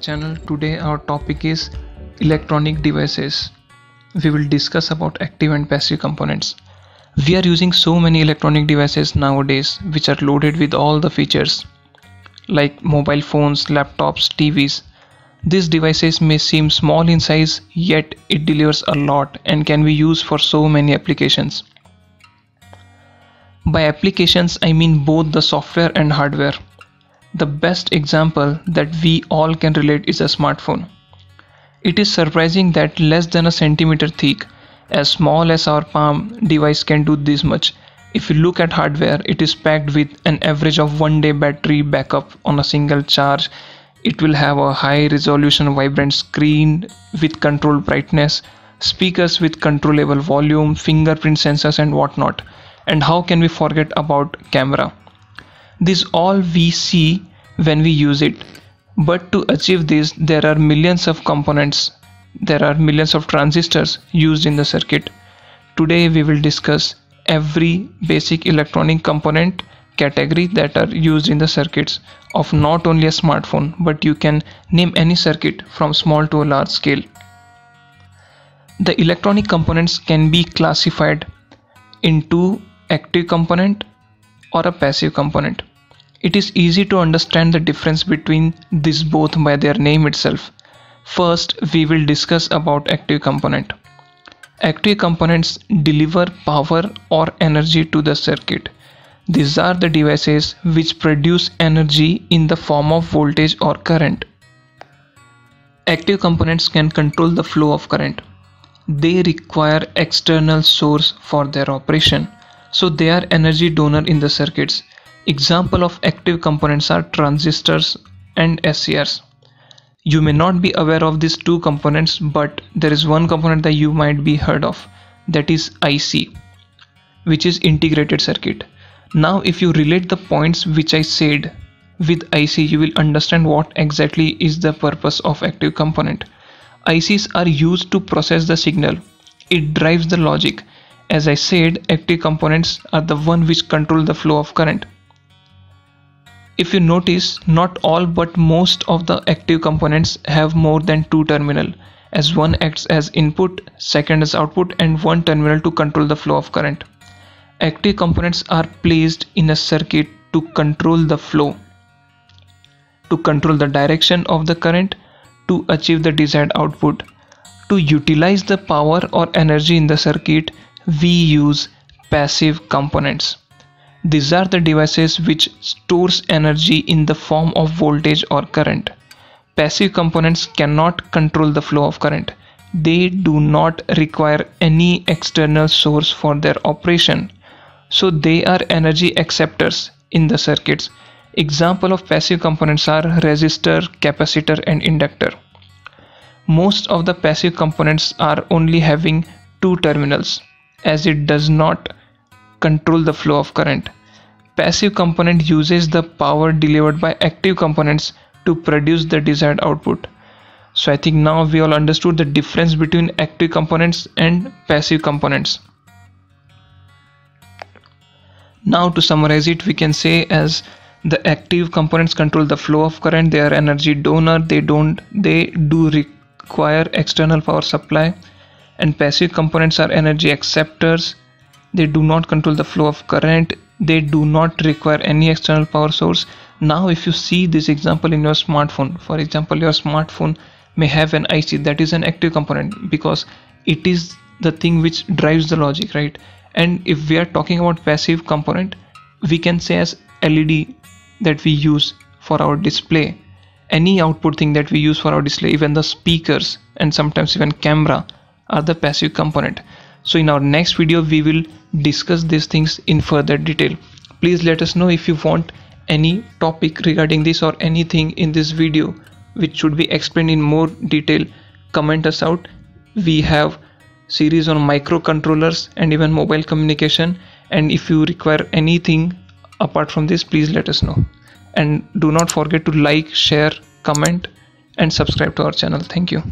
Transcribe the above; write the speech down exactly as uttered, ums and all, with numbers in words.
channel. Today our topic is electronic devices. We will discuss about active and passive components. We are using so many electronic devices nowadays which are loaded with all the features like mobile phones, laptops, T Vs. These devices may seem small in size, yet it delivers a lot and can be used for so many applications. By applications, I mean both the software and hardware. The best example that we all can relate is a smartphone. It is surprising that less than a centimeter thick, as small as our palm, device can do this much. If you look at hardware, it is packed with an average of one day battery backup on a single charge. It will have a high resolution vibrant screen with controlled brightness, speakers with controllable volume, fingerprint sensors and whatnot. And how can we forget about camera? This all we see when we use it. But to achieve this, there are millions of components. There are millions of transistors used in the circuit. Today we will discuss every basic electronic component category that are used in the circuits of not only a smartphone, but you can name any circuit from small to a large scale. The electronic components can be classified into active component or a passive component. It is easy to understand the difference between these both by their name itself. First, we will discuss about active component. Active components deliver power or energy to the circuit. These are the devices which produce energy in the form of voltage or current. Active components can control the flow of current. They require external source for their operation, so they are energy donor in the circuits. Example of active components are transistors and S C Rs. You may not be aware of these two components, but there is one component that you might be heard of, that is I C, which is integrated circuit. Now if you relate the points which I said with I C, you will understand what exactly is the purpose of active component. I Cs are used to process the signal. It drives the logic. As I said, active components are the one which control the flow of current. If you notice, not all but most of the active components have more than two terminals, as one acts as input, second as output, and one terminal to control the flow of current. Active components are placed in a circuit to control the flow, to control the direction of the current, to achieve the desired output. To utilize the power or energy in the circuit, we use passive components. These are the devices which stores energy in the form of voltage or current. Passive components cannot control the flow of current. They do not require any external source for their operation, so they are energy acceptors in the circuits. Example of passive components are resistor, capacitor and inductor. Most of the passive components are only having two terminals, as it does not control the flow of current. Passive component uses the power delivered by active components to produce the desired output. So I think now we all understood the difference between active components and passive components. Now to summarize it, we can say as the active components control the flow of current, they are energy donor, they don't they do require external power supply, and passive components are energy acceptors. They do not control the flow of current, they do not require any external power source. Now if you see this example in your smartphone, for example, your smartphone may have an I C, that is an active component, because it is the thing which drives the logic, right? And if we are talking about passive component, we can say as L E D that we use for our display, any output thing that we use for our display, even the speakers and sometimes even camera are the passive component. So in our next video we will discuss these things in further detail. Please let us know if you want any topic regarding this or anything in this video which should be explained in more detail. Comment us out. We have series on microcontrollers and even mobile communication, and if you require anything apart from this, please let us know, and do not forget to like, share, comment and subscribe to our channel. Thank you.